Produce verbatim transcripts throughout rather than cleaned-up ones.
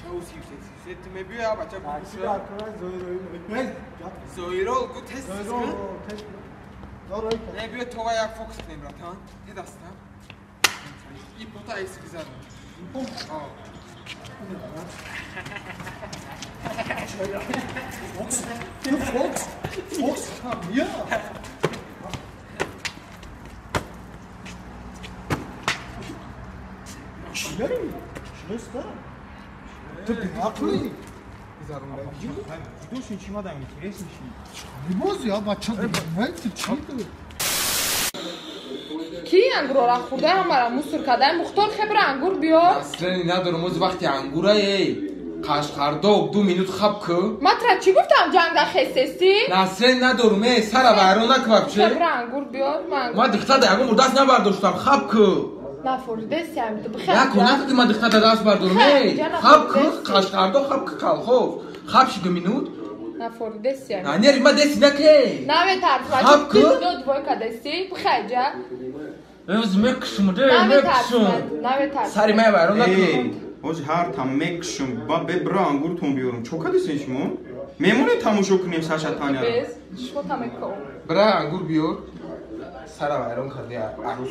Hissettim ebiyor ya bacak. Bacak arkadaş zoyroyu. Zoyrol ku test. Zoyrol test. Zoyrol. Ne bir tova yak fokus ne bratan. Ne dasta? İpota eski zaten. İpom. Aa. Fokus. Fokus. Fokus. Ya. Şöyle mi? Şöyle sta. Tabii haklı. Bizarım ben. Gidiyorsun çimadan getiresin şimdi. Ne boz ya bacha. Neyse çıldı. کی انگور را خورده همرا مصر کده مختار خبر انگور بیار اصلا ندارم از وقتی انگوره ای قشقرداب دو مینوت خب که مطرح چی گفتم جنگ خسیستی اصلا ندارم ای سر برا نکب چه خبر انگور بیار من ما دختر دگم دست نبرداشتم خب که نفورده سیامی تو بخیر نکن نکن ما دختر دست بردارم ای خب که قشقرداب خب که قلخوف خب شی دو مینوت نفورده سیامی نه نریم ما دستی نکی نه بترس خب که دو دوای کدستی بخیر جا از مکشم ده مکشم سری می برون نکن اوج هر تا مکشم با ببرا انگور تون بیارم چوکا دیسین شما میمونه تماشا کنیم ساشا تانیا شما تا مکو برا انگور بیار سرا برون کردی عروس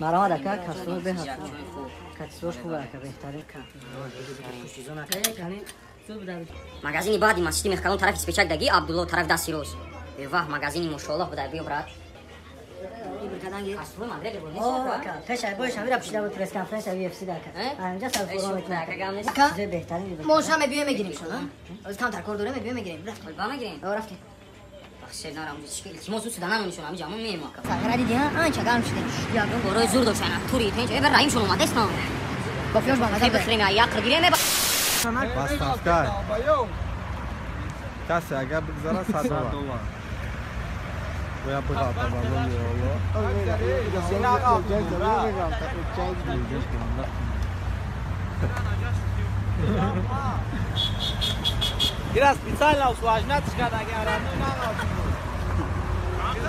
Marama da ka. Kastor be ha. Kastor خوبه ka. Behtare ka. Sezona ka. Yani çok da. Magazini badi mashtimi xkalon taraf ispechak dagi Abdullah taraf dasiroz. Evah magazini mashallah buday biyo brat. کدانگی اصلا ما دلیل بودیم. آه که شاید باشه میرم پیش داوود پرس کانفرنس وی اف سی داره. اینجا سال فروم میکنه. که بهترین. موشا میبیم میگیریم شونا. از کانتر کردوره میبیم میگیریم. رفت کل با میگیریم. آورد که. باشه نرم میشی. کی موسوس دانم میشونا میجام میمیم که. سعی کردی دیگه آنچه گام شدی. یا گم برای زور داشتن. توری تنج. اول رایم شونا دست نام. با فیوز با مزه بخریم. یا کرگیریم. باست افکار. کسی اگه بگذاره صد دلار. Voy a pegar para abajo yo. Yo sin nada, yo sin nada. Ира специально усложнять, когда я рану на ногу.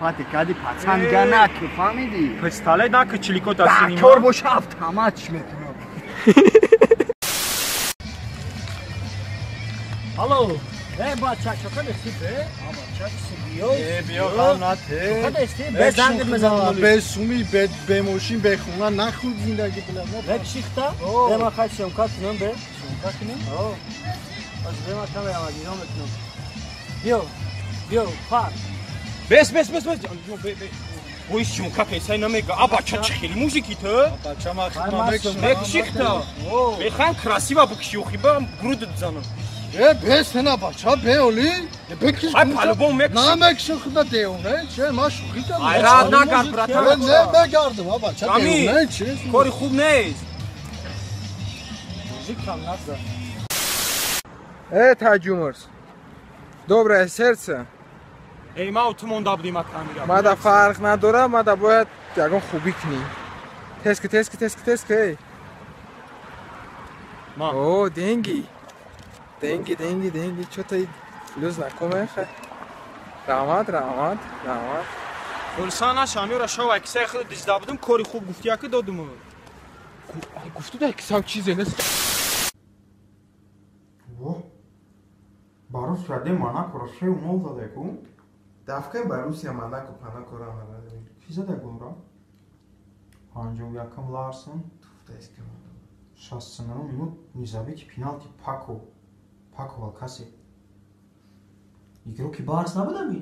Patikadi paçan gana ki famidi. Pistale da kıçlıkot asini. Kör boş haft hamaç metin abi. Alo. Hey bacha çokane sibe. Ama çaksiyo. E biyo qavnate. Çokane sibe. Bezand mezan. Be sumi be be moshin be khuna nakhud zindagi bilan. Ve kishta. Be makha shomkatnam be. Shomkatnam? O. Az be makha be amaginomtnam. Biyo. Biyo par. Bes bes bes bes. Be be. Oy shomkat esay namega. Abacha chkhili muzikite. Abacha makha be kishta. Be khan krasiva bukshyukhiba grud dzanam. E be sena bacha be oli e be kiş namek şıkda deyone çe ma şıkda ay rahat nakar bratan ben ne begardım ha bacha deyone çe kori khub neyz müzik tam nazda e tajumurs dobre sertse ey ma otumon dabdim atamiga ma da farq nadora ma da boyad yagon khubi kni teski teski teski teski ey ma o dengi Dengi, dengi, dengi, çota lüz nakome xe. Rahmat, rahmat, rahmat. Olsana şamir aşağı ekse xıdı dizdabudım, kori xub gufti yakı dodumu. Ay guftu da ekse çiz enes. Wo. Barus rade mana korşe umol da deku. Dafke barus ya mana ko pana korana da. Fiza da gumra. Hancu yakımlarsın, tufta eski mana. Şansına umut nizabik penalti Paco. Paco Alcácer. Игроки Барс набудами?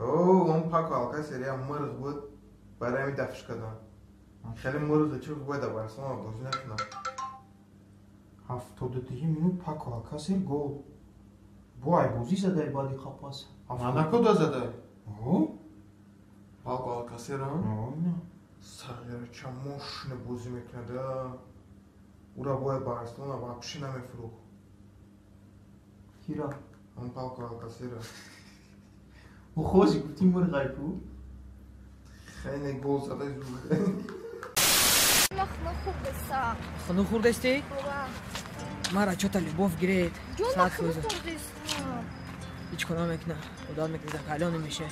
او ام Paco Alcácer ia mărz bud barai mi dafșcă doam. Înșeale mărz de ce bud da bar sona gozina şuna. هفتاد و دو minut Paco Alcácer gol. Bu ay bozi zadai badi kapas. Monaco da zadai. O? Paco Alcácer ha? Oğlum. Sarıya çamoş ne bozi mekne da. Ura bu ay Barcelona vapşina mefruq. Kira. Ом Paco Alcácer ha. او خوزی گفتیم مور غیب بود خیلی گول زده از بوده خنو خورده سا خنو خورده استی؟ بابا مرا چوتا لبوف گرید ساعت خنو خورده استی هیچ کنامک نه ادامک نزا کلانو میشه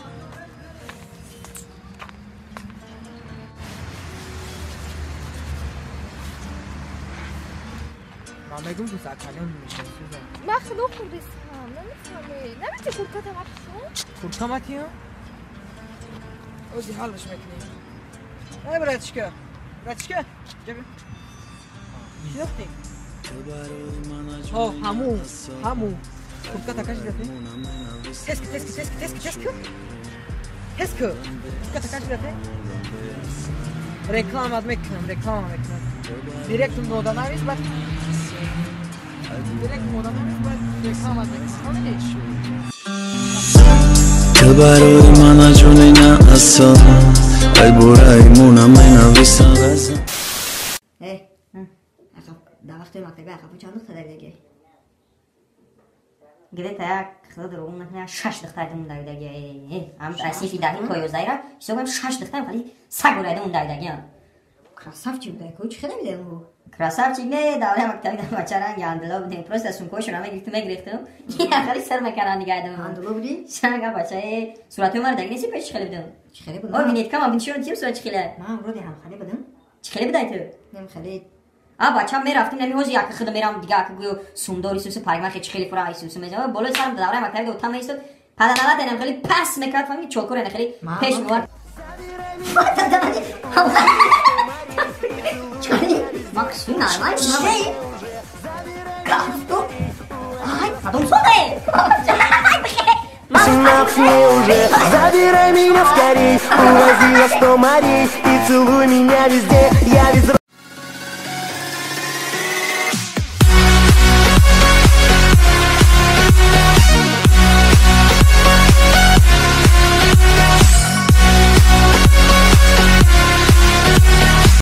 من بگم که زا کلانو میشه من خنو خورده استی نمیتونی نمیتونی کورکت هم اپشون؟ کورکم اتی هم؟ اوزی حالش میکنی نه براتشکه براتشکه جبیم چی دفتی؟ او همو همو کورکت اکا چی دفتی؟ تسکی تسکی تسکی تسکی تسکی تسکی کورکت اکا چی دفتی؟ رکلام از میکنم رکلام میکنم دیرکتون دودا ناریز بر که برای من اجونه نه اصلا ای برای مونم این نویسم ای اصلا در وقتی مکتبه اخفو چند دو تدر دیگه گره تا یک خدا در اون نکنه شش دختر دمون در دیگه ای هم اصیفی دهی کایو زیرا شیسا بایم شش دختر خالی سگ برای دمون در دیگه کراسف چی بوده که چی خیلی میده او کراسف چی نه داوره مکتبی دم بچران یا اندلو بودیم پروست از سونکوش رو همه گرفتم گرفتم یه خیلی سر مکران نگاه دم اندلو بودی شنگا بچه صورتی مار دگنی چی پیش خیلی بدم چی خیلی بدم آبینیت کام آبین چیون چیم صورت چی خیلی من برو دیم خیلی بدم چی خیلی بدای تو نم خیلی آب بچه می رفتیم نمی هوزی آخه خدا میرم دیگه آخه گویو سوندوری سوس پایگان خیلی خیلی فرا ایسوس میزنم بالا سرم داوره مکتبی دوتام میشد پدر نلات نم خیلی پس میکرد فهمی چوکور نه خیلی پیش میوار Bak şimdi normal şey. Kalktım. Ay, adam soda. Мак Флоре, забирай меня в Париж, увози нас в Париж и целуй меня везде. Я везде.